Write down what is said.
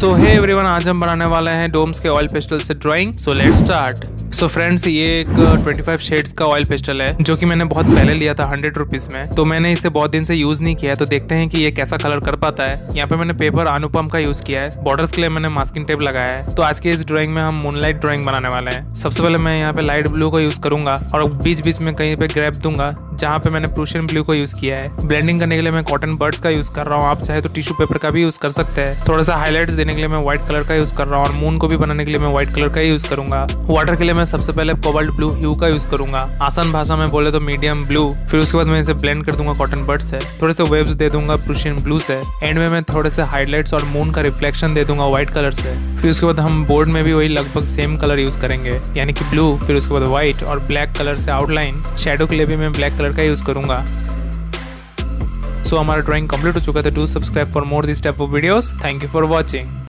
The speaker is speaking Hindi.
सो हे एवरीवन, आज हम बनाने वाले हैं डोम्स के ऑयल पेस्टल से drawing. So let's start. So friends, ये एक 25 शेड्स का ऑयल पेस्टल है जो कि मैंने बहुत पहले लिया था 100 रुपीज में। तो मैंने इसे बहुत दिन से यूज नहीं किया है, तो देखते हैं कि ये कैसा कलर कर पाता है। यहाँ पे मैंने पेपर अनुपम का यूज किया है, बॉर्डर्स के लिए मैंने मास्किंग टेप लगाया है। तो आज के इस ड्राइंग में हम मूनलाइट ड्राइंग बनाने वाले हैं। सबसे पहले मैं यहाँ पे लाइट ब्लू को यूज करूंगा और बीच बीच में कहीं पे ग्रैब दूंगा, जहाँ पे मैंने प्रूशियन ब्लू को यूज किया है। ब्लेंडिंग करने के लिए मैं कॉटन बर्ड्स का यूज कर रहा हूँ, आप चाहे तो टिश्यू पेपर का भी यूज कर सकते हैं। थोड़ा सा हाईलाइट्स देने के लिए मैं व्हाइट कलर का यूज कर रहा हूँ और मून को भी बनाने के लिए मैं व्हाइट कलर का यूज करूंगा। वाटर के लिए मैं सबसे पहले कोबाल्ट ब्लू ह्यू का यूज करूंगा, आसान भाषा में बोले तो मीडियम ब्लू। फिर उसके बाद मैं इसे ब्लेंड कर दूंगा कॉटन बर्ड से, थोड़े से वेव्स दे दूंगा प्रूशियन ब्लू से, एंड में मैं थोड़े से हाईलाइट्स और मून का रिफ्लेक्शन दे दूंगा व्हाइट कलर से। फिर उसके बाद हम बोर्ड में भी वही लगभग सेम कलर यूज करेंगे, यानी कि ब्लू, फिर उसके बाद व्हाइट और ब्लैक कलर से आउटलाइन। शेडो के लिए भी मैं ब्लैक कलर का यूज करूंगा। सो हमारा ड्राइंग कंप्लीट हो चुका था। Do subscribe for more this type of videos. Thank you for watching.